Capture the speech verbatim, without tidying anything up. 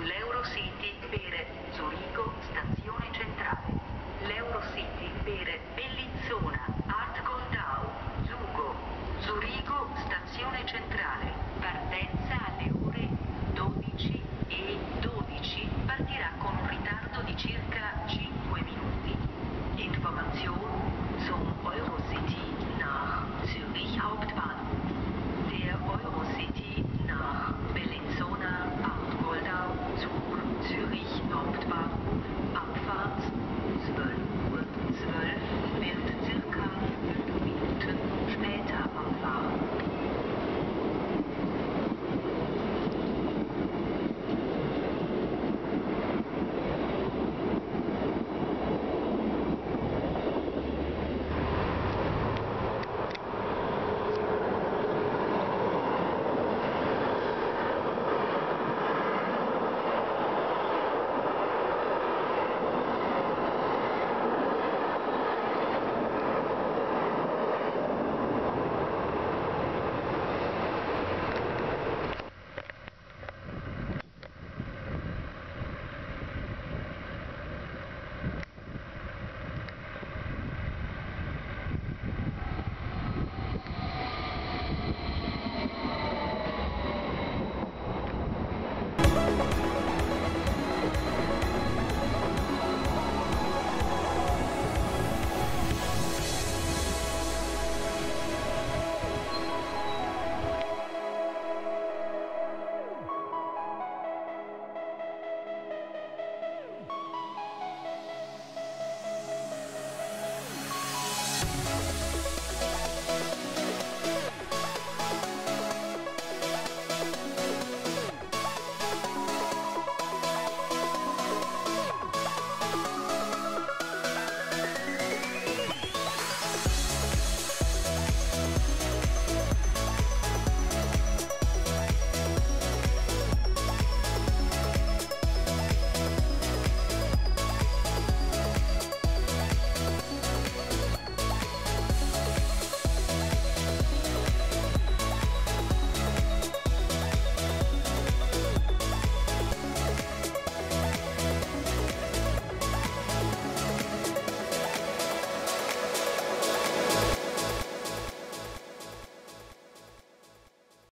sulle